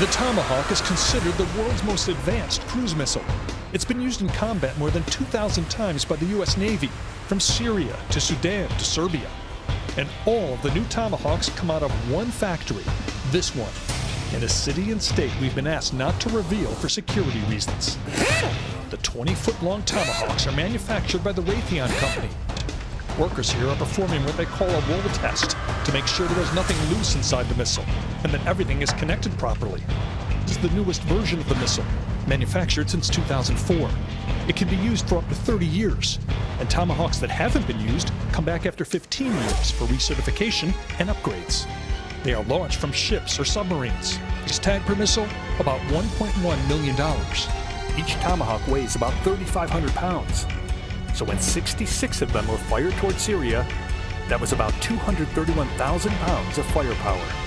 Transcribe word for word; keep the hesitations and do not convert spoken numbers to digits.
The Tomahawk is considered the world's most advanced cruise missile. It's been used in combat more than two thousand times by the U S Navy, from Syria to Sudan to Serbia. And all of the new Tomahawks come out of one factory, this one, in a city and state we've been asked not to reveal for security reasons. The twenty-foot-long Tomahawks are manufactured by the Raytheon Company. Workers here are performing what they call a roll test to make sure there is nothing loose inside the missile and that everything is connected properly. This is the newest version of the missile, manufactured since two thousand four. It can be used for up to thirty years, and Tomahawks that haven't been used come back after fifteen years for recertification and upgrades. They are launched from ships or submarines. Each tag per missile, about one point one million dollars. Each Tomahawk weighs about thirty-five hundred pounds. So when sixty-six of them were fired toward Syria, that was about two hundred thirty-one thousand pounds of firepower.